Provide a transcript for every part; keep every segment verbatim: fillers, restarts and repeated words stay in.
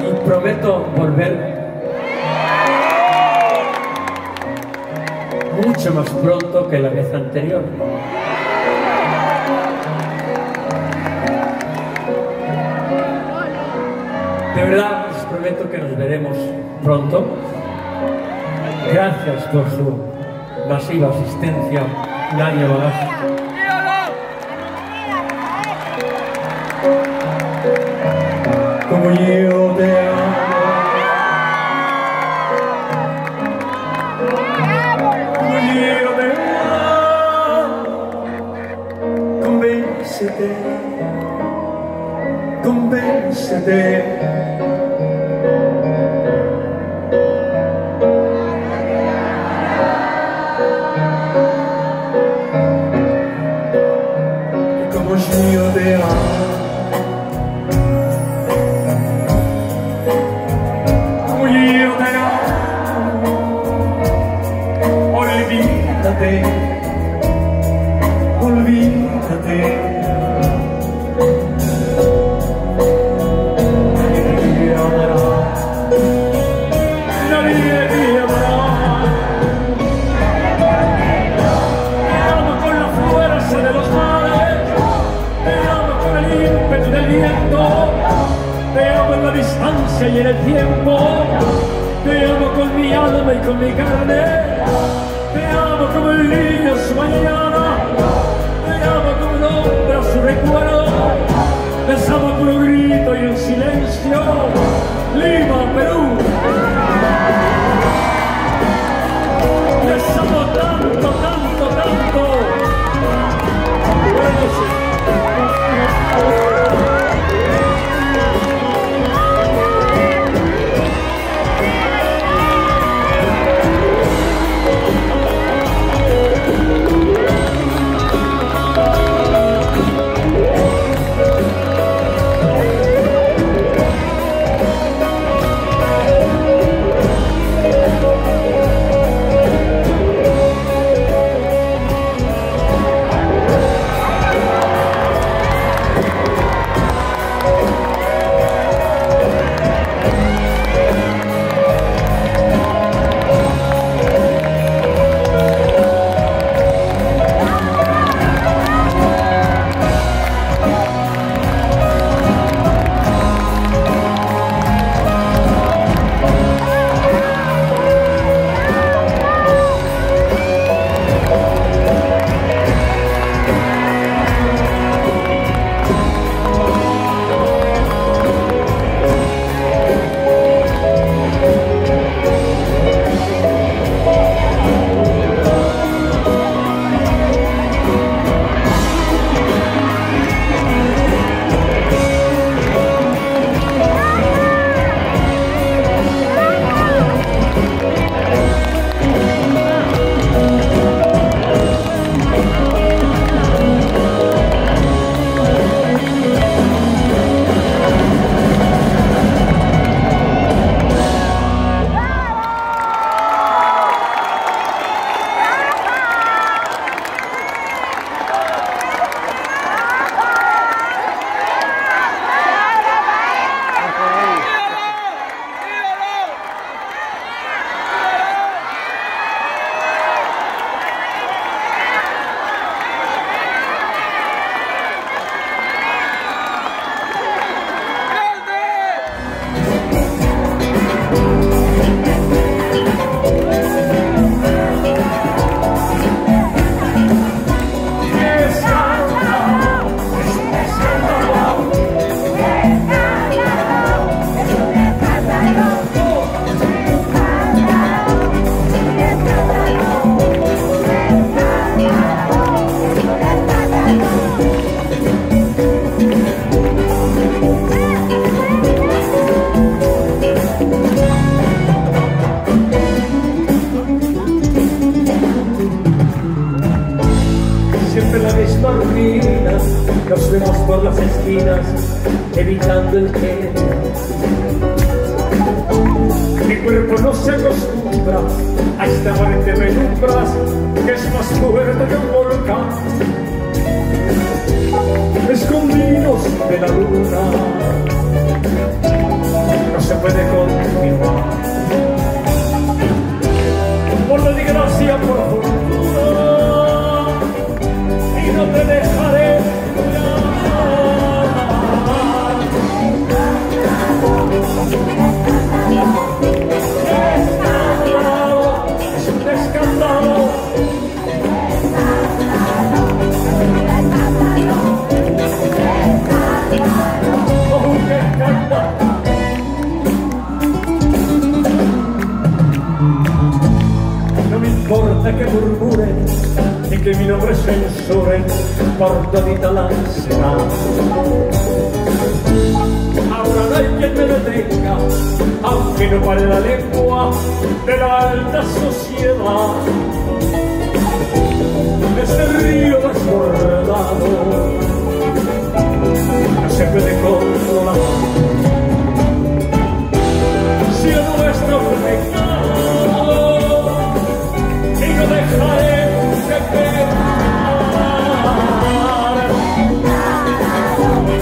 Y prometo volver mucho más pronto que la vez anterior. De verdad, os prometo que nos veremos pronto. Gracias por su masiva asistencia un año más. Como yo te amo, como yo te amo, convéncete, convéncete. Yo te amo, como yo te amo, olvídate, olvídate. Nadie te amará, nadie te amará. Te amo con la fuerza de los mares, el ímpetu del viento, te amo en la distancia y en el tiempo, te amo con mi alma y con mi carne, te amo como el niño su mañana, te amo como un hombre a su recuerdo, les amo con un grito y un silencio, Lima, Perú. Les amo tanto, tanto, tanto. Pues, nos vemos por las esquinas, evitando el género. Mi cuerpo no se acostumbra a esta muerte de penumbras, que es más fuerte que un volcán. luna, no se puede continuar. Por la desgracia, por fortuna, y no te dejaré llorar. Es un escándalo, que murmuren y que mi nombre censuren por todita la ciudad. Ahora no hay quien me detenga, aunque no pare la lengua de la alta sociedad. Este río desbordado no se puede controlar. Si a nuestro pecado no dejaré de pecar,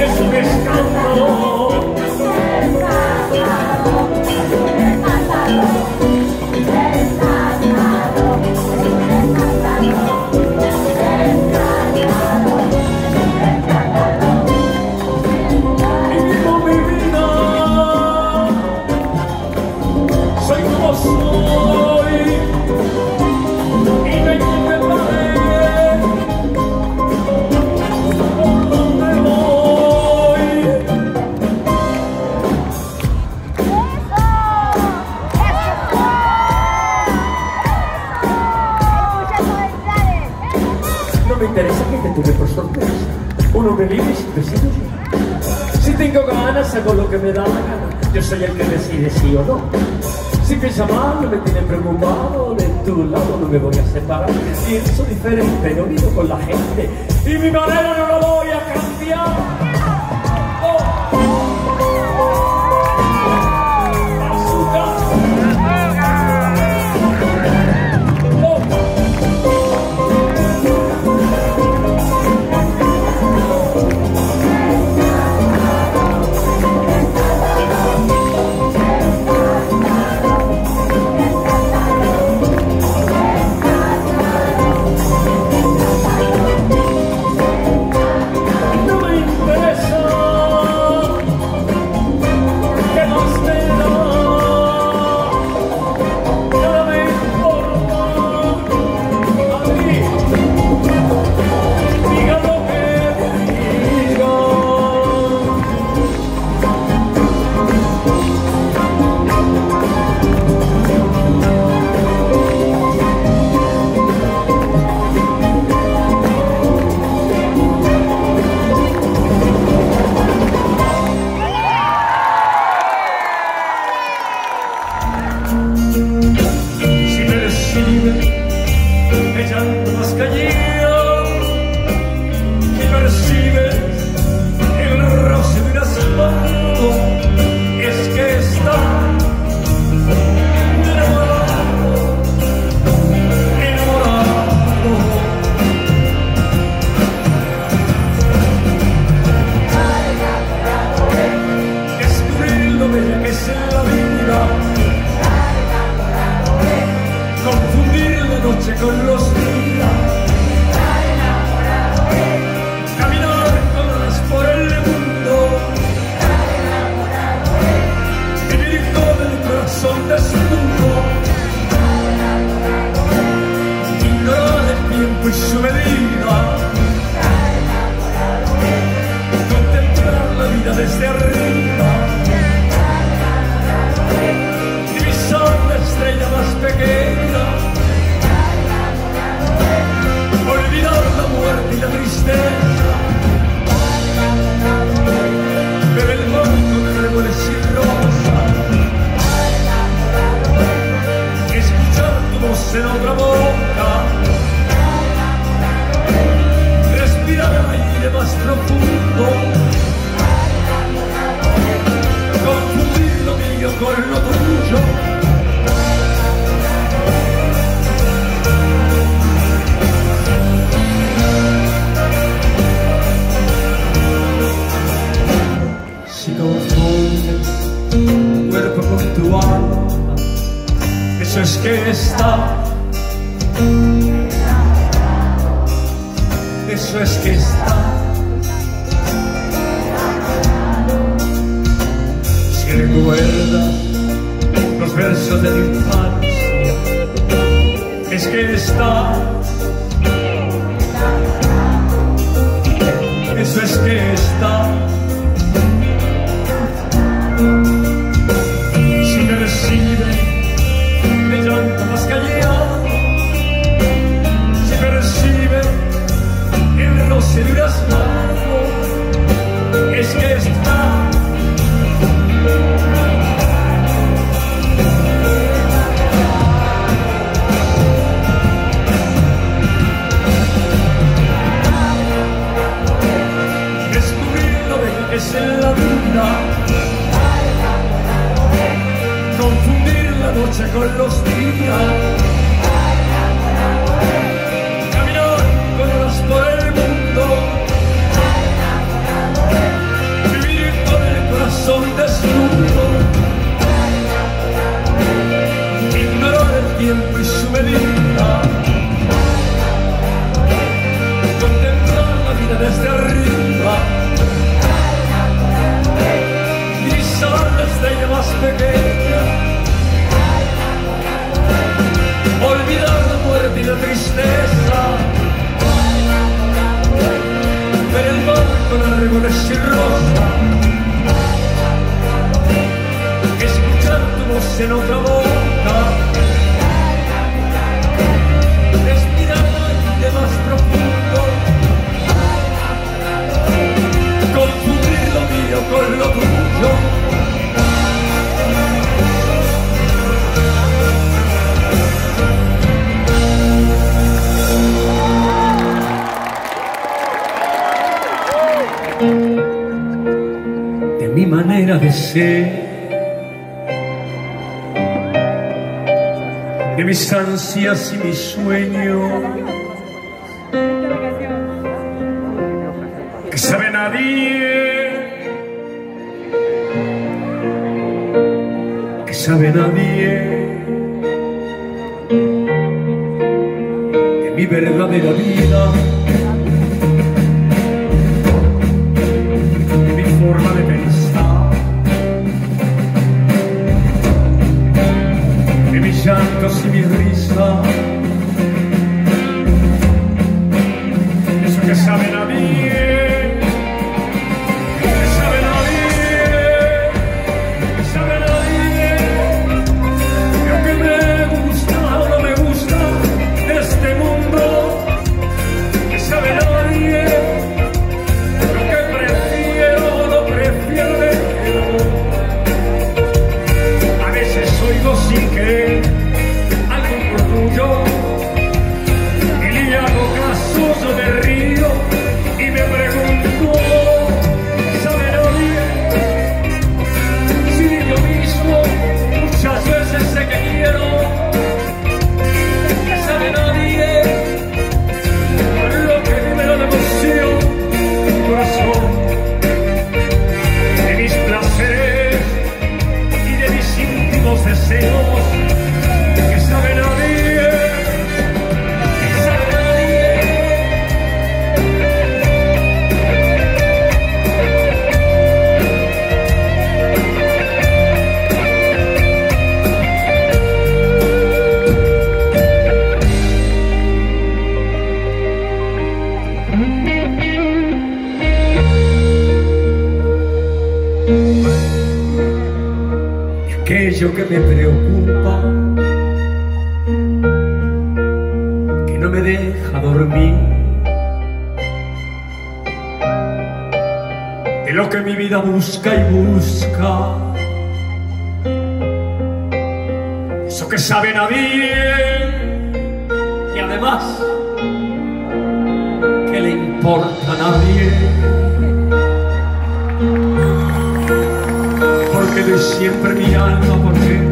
es un escándalo, vivo mi vida, soy como soy. No me interesa que te tuve por sorpresa, uno me libre si decido yo. Si tengo ganas hago lo que me da la gana, yo soy el que decide sí o no. Si piensa mal no me tiene preocupado, de tu lado no me voy a separar. Pienso diferente, no vivo con la gente y mi manera no la voy a cambiar. es que está, eso es que está. Si recuerdas los versos de la infancia, es que está, eso es que está. Si te reciben de llanto más callado, si te reciben en los heridas largos, es que está. Es en la luna, confundir la noche con los días, caminar con horas por el mundo, vivir con el corazón desnudo, ignorar el tiempo y su medida, contemplar la vida desde arriba. Desde más pequeña, olvidar la muerte y la tristeza, ver el mar con árboles y rosa, escuchar tu voz en otra boca, respirar de más profundo, confundir lo mío con lo tuyo. Mi manera de ser, de mis ansias y mis sueños, que sabe nadie, que sabe nadie, de mi verdadera vida, de mi forma de pensar. Llantos y mi risa, eso que saben a mí, que saben a mí, que saben a mí, lo que me gusta o no me gusta de este mundo, que saben a mí, lo que prefiero o no prefiero de él. A veces oigo sin querer aquello que me preocupa, que no me deja dormir, de lo que mi vida busca y busca, eso que sabe nadie, y además que le importa a nadie. Siempre mi alma, porque